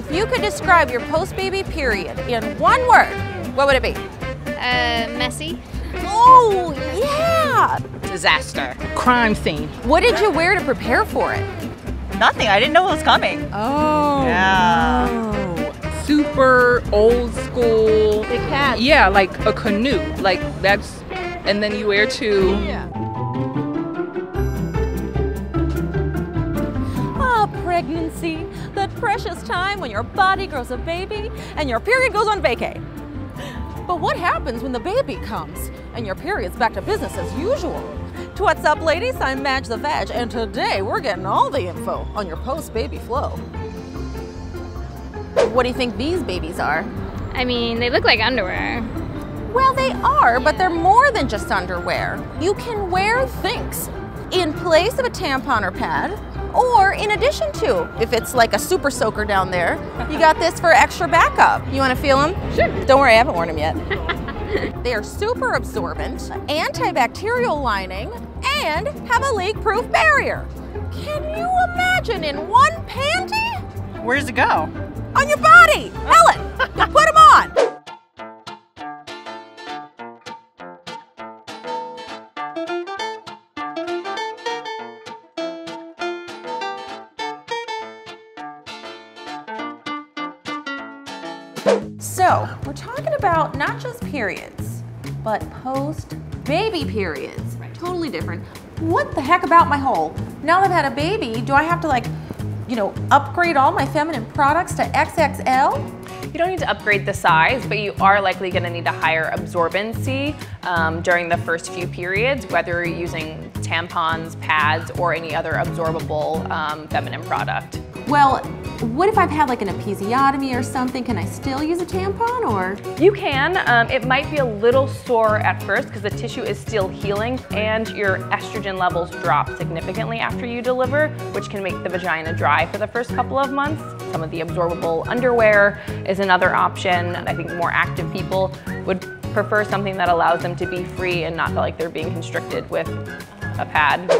If you could describe your post-baby period in one word, what would it be? Messy. Oh, yeah! Disaster. Crime scene. What did you wear to prepare for it? Nothing. I didn't know it was coming. Oh. Yeah. No. Super old school. The cat. Yeah, like a canoe. Like that's, and then you wear two. Yeah. Pregnancy, that precious time when your body grows a baby and your period goes on vacay. But what happens when the baby comes and your period's back to business as usual? To what's up, ladies? I'm Madge the Vag, and today we're getting all the info on your post-baby flow. What do you think these babies are? I mean, they look like underwear. Well, they are, but they're more than just underwear. You can wear things in place of a tampon or pad, or in addition to, if it's like a super soaker down there, you got this for extra backup. You want to feel them? Sure. Don't worry, I haven't worn them yet. They are super absorbent, antibacterial lining, and have a leak-proof barrier. Can you imagine in one panty? Where's it go? On your body! Ellen, you put them on! So, we're talking about not just periods, but post-baby periods. Right. Totally different. What the heck about my hole? Now that I've had a baby, do I have to upgrade all my feminine products to XXL? You don't need to upgrade the size, but you are likely going to need a higher absorbency during the first few periods, whether you're using tampons, pads, or any other absorbable feminine product. Well, what if I've had like an episiotomy or something? Can I still use a tampon or? You can. It might be a little sore at first because the tissue is still healing and your estrogen levels drop significantly after you deliver, which can make the vagina dry for the first couple of months. Some of the absorbable underwear is another option. I think more active people would prefer something that allows them to be free and not feel like they're being constricted with a pad.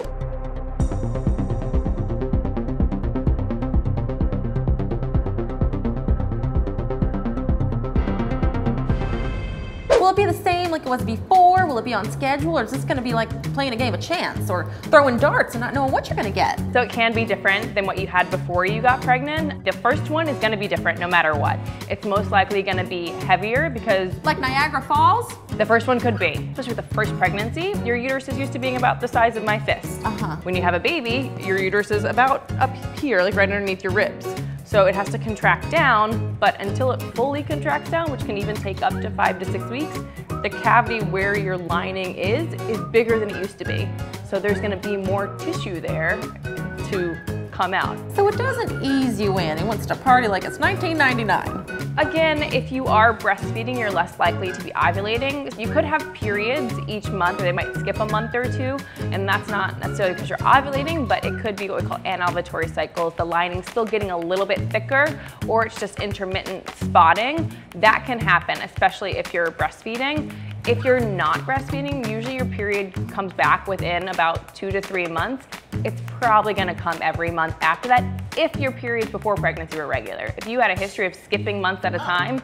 Will it be the same like it was before? Will it be on schedule? Or is this going to be like playing a game of chance or throwing darts and not knowing what you're going to get? So it can be different than what you had before you got pregnant. The first one is going to be different no matter what. It's most likely going to be heavier because... Like Niagara Falls? The first one could be. Especially with the first pregnancy, your uterus is used to being about the size of my fist. When you have a baby, your uterus is about up here, like right underneath your ribs. So it has to contract down, but until it fully contracts down, which can even take up to 5 to 6 weeks, the cavity where your lining is bigger than it used to be. So there's gonna be more tissue there to come out. So it doesn't ease you in. It wants to party like it's 1999. Again, if you are breastfeeding, you're less likely to be ovulating. You could have periods each month, or they might skip a month or two, and that's not necessarily because you're ovulating, but it could be what we call anovulatory cycles. The lining's still getting a little bit thicker, or it's just intermittent spotting. That can happen, especially if you're breastfeeding. If you're not breastfeeding, usually your period comes back within about 2 to 3 months. It's probably gonna come every month after that if your periods before pregnancy were regular. If you had a history of skipping months at a time,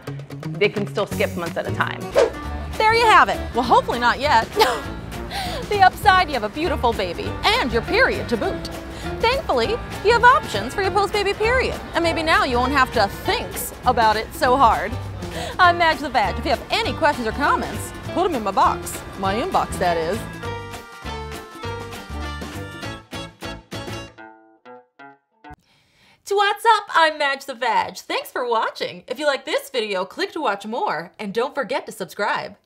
they can still skip months at a time. There you have it. Well, hopefully not yet. The upside, you have a beautiful baby and your period to boot. Thankfully, you have options for your post-baby period, and maybe now you won't have to think about it so hard. I'm Madge the Vag. If you have any questions or comments, put them in my box. My inbox, that is. What's up? I'm Madge the Vag. Thanks for watching. If you like this video, click to watch more and don't forget to subscribe.